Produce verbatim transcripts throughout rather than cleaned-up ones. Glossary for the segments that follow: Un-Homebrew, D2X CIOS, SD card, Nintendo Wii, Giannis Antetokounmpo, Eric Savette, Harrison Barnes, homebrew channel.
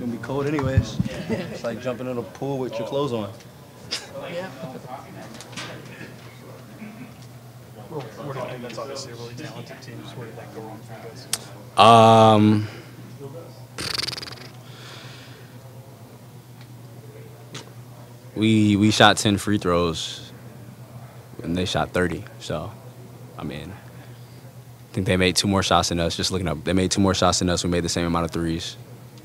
gonna be cold anyways. It's like jumping in a pool with your clothes on. Yeah. Well, where do you think that's obviously a really talented team? Where did that go wrong for you guys? Um. We we shot ten free throws, and they shot thirty. So, I mean, I think they made two more shots than us. Just looking up, they made two more shots than us. We made the same amount of threes.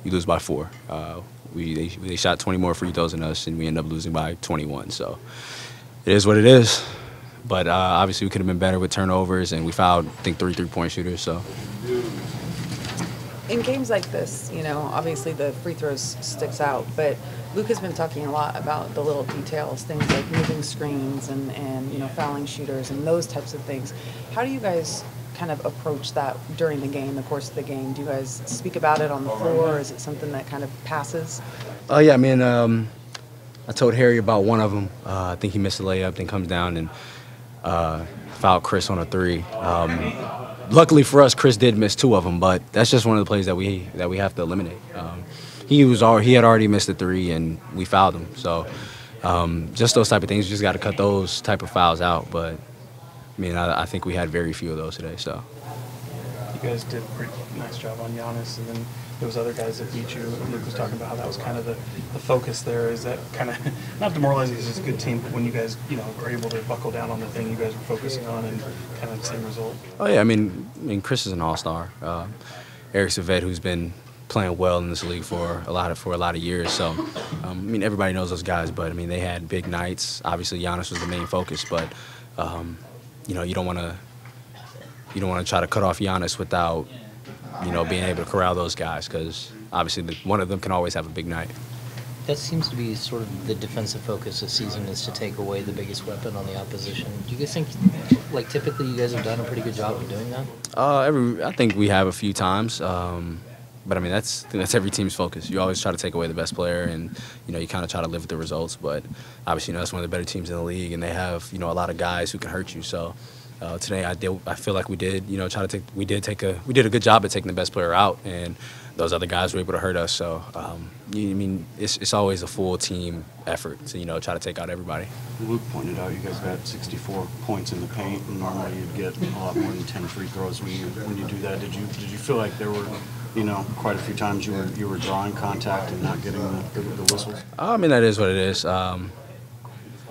You lose by four. Uh, we they, they shot twenty more free throws than us, and we end up losing by twenty-one. So, it is what it is. But uh, obviously, we could have been better with turnovers, and we fouled, I think, three three-point shooters. So. In games like this, you know, obviously the free throws sticks out, but Luke has been talking a lot about the little details, things like moving screens and, and you know, fouling shooters and those types of things. How do you guys kind of approach that during the game, the course of the game? Do you guys speak about it on the floor, or is it something that kind of passes? Oh, uh, yeah, I mean, um, I told Harry about one of them. Uh, I think he missed a layup, then comes down and uh, fouled Chris on a three. Um, Luckily for us, Chris did miss two of them, but that's just one of the plays that we that we have to eliminate. Um, he was all, he had already missed a three, and we fouled him. So um, just those type of things, you just got to cut those type of fouls out. But I mean, I, I think we had very few of those today. So you guys did a pretty nice job on Giannis, and then there was other guys that beat you. Luke was talking about how that was kind of the, the focus there. Is that kind of not demoralizing? It's just a good team, but when you guys, you know, are able to buckle down on the thing you guys were focusing on, and kind of the same result. Oh yeah, I mean, I mean, Chris is an all-star. Uh, Eric Savette, who's been playing well in this league for a lot of for a lot of years. So, um, I mean, everybody knows those guys, but I mean, they had big nights. Obviously, Giannis was the main focus, but um, you know, you don't want to you don't want to try to cut off Giannis without, you know, being able to corral those guys, because obviously the, one of them can always have a big night. That seems to be sort of the defensive focus this season, is to take away the biggest weapon on the opposition. Do you guys think, like, typically you guys have done a pretty good job of doing that? Uh, every, I think we have a few times, um, but I mean that's I think that's every team's focus. You always try to take away the best player, and you know you kind of try to live with the results. But obviously, you know, that's one of the better teams in the league, and they have you know a lot of guys who can hurt you. So. Uh, today, I did. I feel like we did. You know, try to take. We did take a. We did a good job at taking the best player out, and those other guys were able to hurt us. So, um, you, I mean, it's it's always a full team effort to you know try to take out everybody. Luke pointed out you guys got sixty-four points in the paint, and normally you'd get a lot more than ten free throws when you when you do that. Did you did you feel like there were, you know, quite a few times you were you were drawing contact and not getting the, the, the whistles? I mean, that is what it is. Um,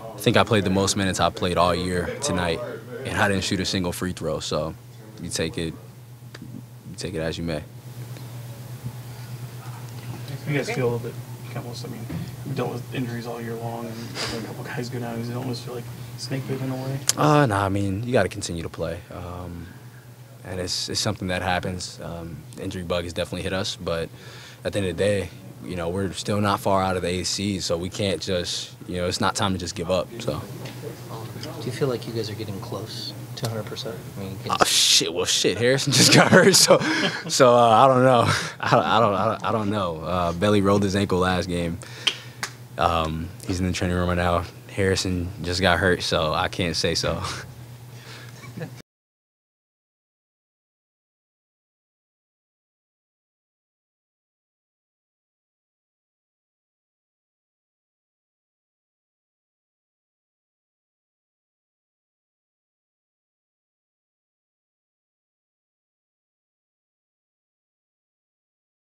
I think I played the most minutes I've played all year tonight. And I didn't shoot a single free throw, so you take it, you take it as you may. You guys feel a little bit, almost, I mean, we dealt with injuries all year long, and a couple guys go down. Does it almost feel like snake bit in a way? Uh, no, nah, I mean, you got to continue to play, um, and it's it's something that happens. Um, injury bug has definitely hit us, but at the end of the day, you know, we're still not far out of the A C, so we can't just, you know, it's not time to just give up. So. Do you feel like you guys are getting close to one hundred percent? I mean, oh shit! Well, shit. Harrison just got hurt, so so uh, I don't know. I, I don't I don't, I don't know. Uh, Belly rolled his ankle last game. Um, he's in the training room right now. Harrison just got hurt, so I can't say so.